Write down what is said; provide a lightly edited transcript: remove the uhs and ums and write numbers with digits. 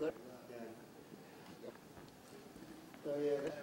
mở cửa.